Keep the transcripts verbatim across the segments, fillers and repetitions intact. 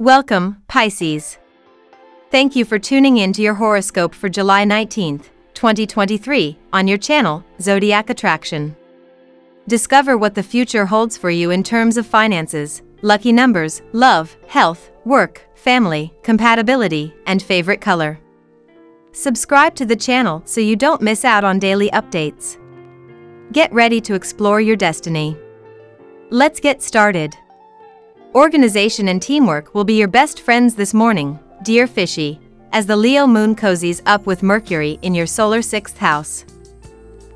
Welcome, Pisces. Thank you for tuning in to your horoscope for July nineteenth, twenty twenty-three, on your channel, Zodiac Attraction. Discover what the future holds for you in terms of finances, lucky numbers, love, health, work, family, compatibility, and favorite color. Subscribe to the channel so you don't miss out on daily updates. Get ready to explore your destiny. Let's get started. Organization and teamwork will be your best friends this morning, dear Fishy, as the Leo moon cozies up with Mercury in your solar sixth house.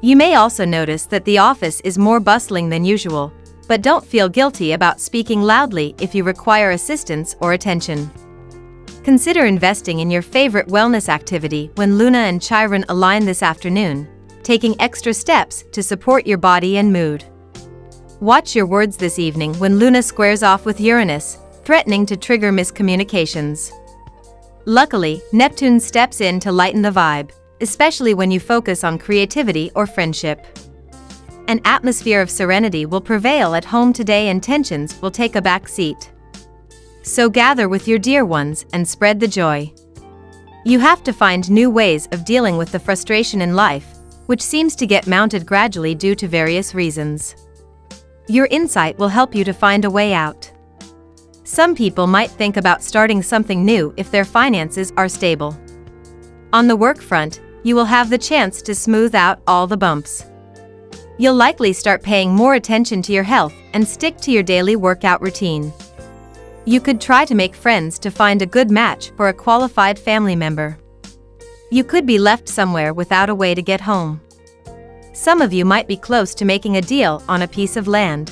You may also notice that the office is more bustling than usual, but don't feel guilty about speaking loudly if you require assistance or attention. Consider investing in your favorite wellness activity when Luna and Chiron align this afternoon, taking extra steps to support your body and mood. Watch your words this evening when Luna squares off with Uranus, threatening to trigger miscommunications. Luckily, Neptune steps in to lighten the vibe, especially when you focus on creativity or friendship. An atmosphere of serenity will prevail at home today and tensions will take a back seat. So gather with your dear ones and spread the joy. You have to find new ways of dealing with the frustration in life, which seems to get mounted gradually due to various reasons. Your insight will help you to find a way out. Some people might think about starting something new if their finances are stable. On the work front, you will have the chance to smooth out all the bumps. You'll likely start paying more attention to your health and stick to your daily workout routine. You could try to make friends to find a good match for a qualified family member. You could be left somewhere without a way to get home. Some of you might be close to making a deal on a piece of land.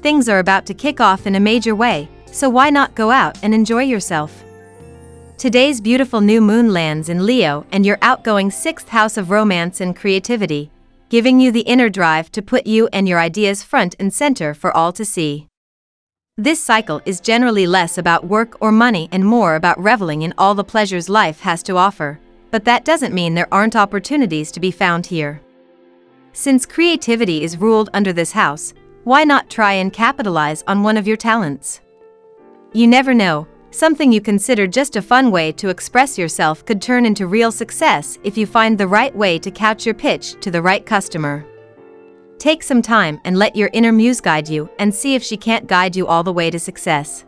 Things are about to kick off in a major way, so why not go out and enjoy yourself? Today's beautiful new moon lands in Leo and your outgoing sixth house of romance and creativity, giving you the inner drive to put you and your ideas front and center for all to see. This cycle is generally less about work or money and more about reveling in all the pleasures life has to offer, but that doesn't mean there aren't opportunities to be found here. Since creativity is ruled under this house, why not try and capitalize on one of your talents? You never know, something you consider just a fun way to express yourself could turn into real success if you find the right way to couch your pitch to the right customer. Take some time and let your inner muse guide you and see if she can't guide you all the way to success.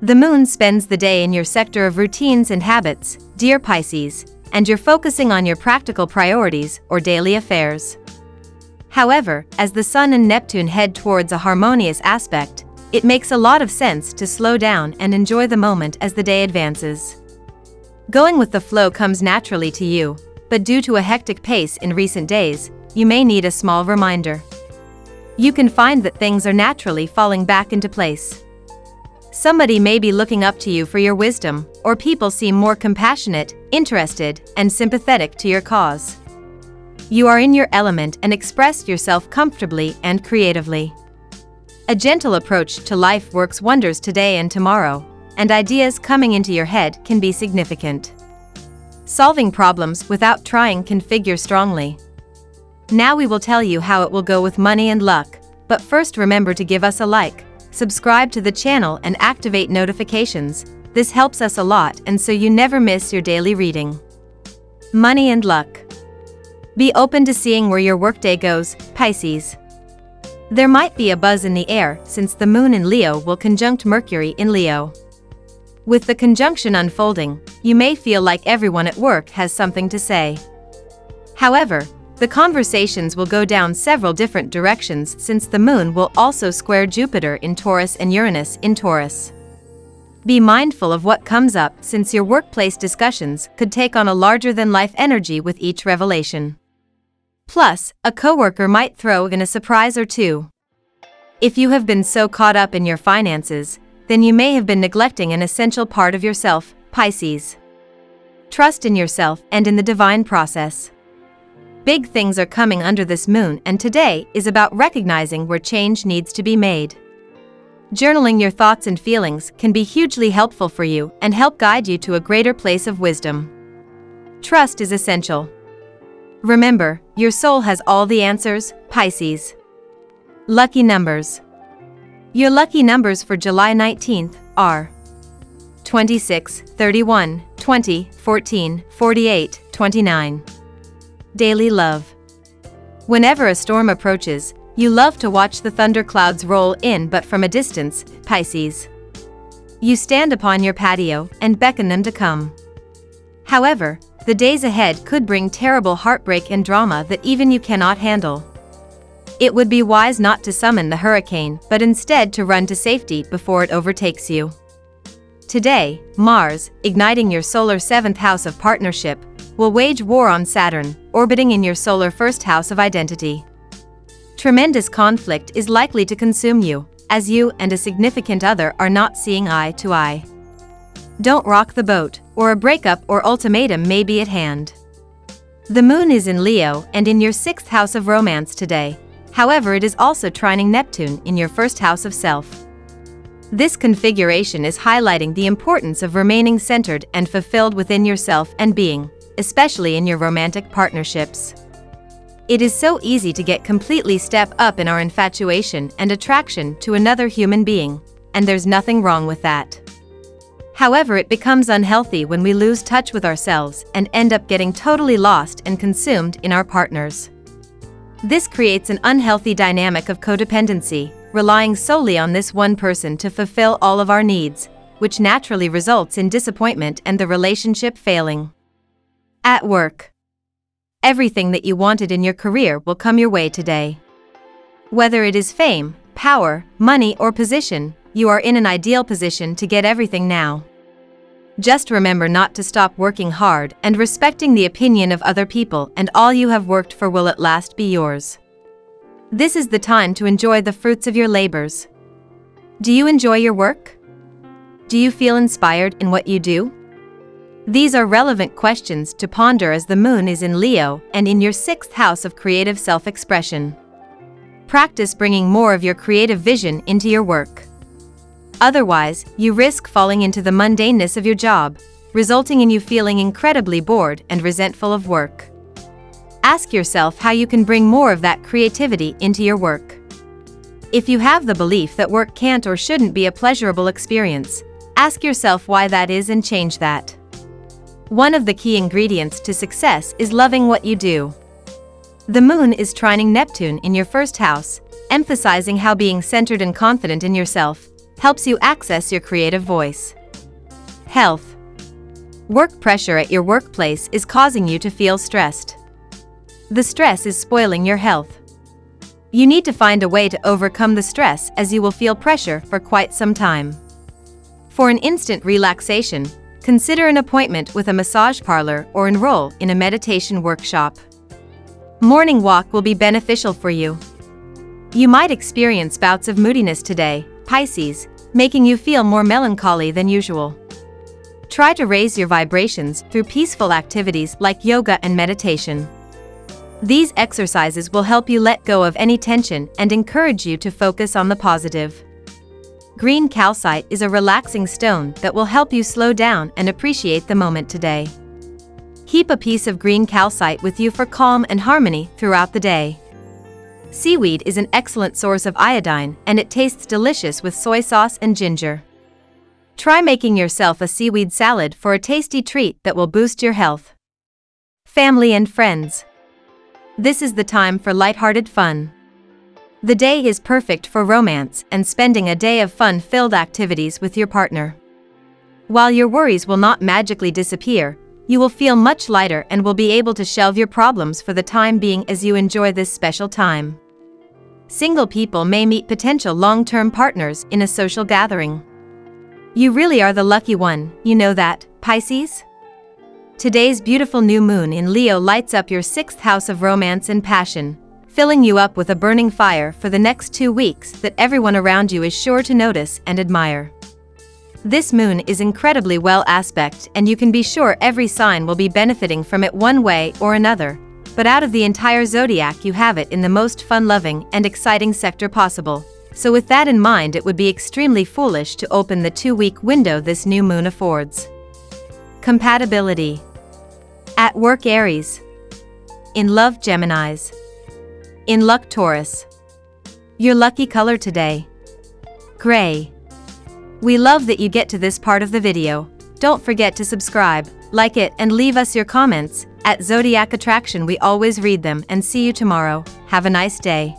The moon spends the day in your sector of routines and habits, dear Pisces, and you're focusing on your practical priorities or daily affairs. However, as the Sun and Neptune head towards a harmonious aspect, it makes a lot of sense to slow down and enjoy the moment as the day advances. Going with the flow comes naturally to you, but due to a hectic pace in recent days, you may need a small reminder. You can find that things are naturally falling back into place. Somebody may be looking up to you for your wisdom, or people seem more compassionate, interested, and sympathetic to your cause. You are in your element and express yourself comfortably and creatively. A gentle approach to life works wonders today and tomorrow, and ideas coming into your head can be significant. Solving problems without trying can figure strongly. Now we will tell you how it will go with money and luck, but first remember to give us a like, subscribe to the channel and activate notifications. This helps us a lot and so you never miss your daily reading. Money and luck. Be open to seeing where your workday goes, Pisces. There might be a buzz in the air since the moon in Leo will conjunct Mercury in Leo. With the conjunction unfolding, you may feel like everyone at work has something to say. However, the conversations will go down several different directions since the moon will also square Jupiter in Taurus and Uranus in Taurus. Be mindful of what comes up since your workplace discussions could take on a larger-than-life energy with each revelation. Plus, a coworker might throw in a surprise or two. If you have been so caught up in your finances, then you may have been neglecting an essential part of yourself, Pisces. Trust in yourself and in the divine process. Big things are coming under this moon and today is about recognizing where change needs to be made. Journaling your thoughts and feelings can be hugely helpful for you and help guide you to a greater place of wisdom. Trust is essential. Remember, your soul has all the answers, Pisces. Lucky numbers. Your lucky numbers for July nineteenth are twenty-six, thirty-one, twenty, fourteen, forty-eight, twenty-nine. Daily love. Whenever a storm approaches, you love to watch the thunderclouds roll in, but from a distance, Pisces. You stand upon your patio and beckon them to come. However, the days ahead could bring terrible heartbreak and drama that even you cannot handle. It would be wise not to summon the hurricane, but instead to run to safety before it overtakes you. Today, Mars, igniting your solar seventh house of partnership, will wage war on Saturn, orbiting in your solar first house of identity. Tremendous conflict is likely to consume you, as you and a significant other are not seeing eye to eye. Don't rock the boat, or a breakup or ultimatum may be at hand. The moon is in Leo and in your sixth house of romance today, however it is also trining Neptune in your first house of self. This configuration is highlighting the importance of remaining centered and fulfilled within yourself and being, especially in your romantic partnerships. It is so easy to get completely step up in our infatuation and attraction to another human being, and there's nothing wrong with that. However, it becomes unhealthy when we lose touch with ourselves and end up getting totally lost and consumed in our partners. This creates an unhealthy dynamic of codependency, relying solely on this one person to fulfill all of our needs, which naturally results in disappointment and the relationship failing. At work. Everything that you wanted in your career will come your way today. Whether it is fame, power, money, or position, you are in an ideal position to get everything now. Just remember not to stop working hard, and respecting the opinion of other people, and all you have worked for will at last be yours. This is the time to enjoy the fruits of your labors. Do you enjoy your work? Do you feel inspired in what you do? These are relevant questions to ponder as the moon is in Leo and in your sixth house of creative self-expression. Practice bringing more of your creative vision into your work. Otherwise, you risk falling into the mundaneness of your job, resulting in you feeling incredibly bored and resentful of work. Ask yourself how you can bring more of that creativity into your work. If you have the belief that work can't or shouldn't be a pleasurable experience, ask yourself why that is and change that. One of the key ingredients to success is loving what you do. The moon is trining Neptune in your first house, emphasizing how being centered and confident in yourself helps you access your creative voice. Health. Work pressure at your workplace is causing you to feel stressed. The stress is spoiling your health. You need to find a way to overcome the stress, as you will feel pressure for quite some time. For an instant relaxation, consider an appointment with a massage parlor or enroll in a meditation workshop. Morning walk will be beneficial for you. You might experience bouts of moodiness today, Pisces, making you feel more melancholy than usual. Try to raise your vibrations through peaceful activities like yoga and meditation. These exercises will help you let go of any tension and encourage you to focus on the positive. Green calcite is a relaxing stone that will help you slow down and appreciate the moment today. Keep a piece of green calcite with you for calm and harmony throughout the day. Seaweed is an excellent source of iodine, and it tastes delicious with soy sauce and ginger. Try making yourself a seaweed salad for a tasty treat that will boost your health. Family and friends. This is the time for lighthearted fun. The day is perfect for romance and spending a day of fun-filled activities with your partner. While your worries will not magically disappear, you will feel much lighter and will be able to shelve your problems for the time being as you enjoy this special time. Single people may meet potential long-term partners in a social gathering. You really are the lucky one, you know that, Pisces? Today's beautiful new moon in Leo lights up your sixth house of romance and passion, filling you up with a burning fire for the next two weeks that everyone around you is sure to notice and admire. This moon is incredibly well aspect, and you can be sure every sign will be benefiting from it one way or another, but out of the entire zodiac you have it in the most fun-loving and exciting sector possible, so with that in mind it would be extremely foolish to open the two-week window this new moon affords. Compatibility. At work, Aries. In love, Geminis. In luck, Taurus. Your lucky color today. Gray. We love that you get to this part of the video. Don't forget to subscribe, like it, and leave us your comments. At Zodiac Attraction we always read them, and see you tomorrow. Have a nice day.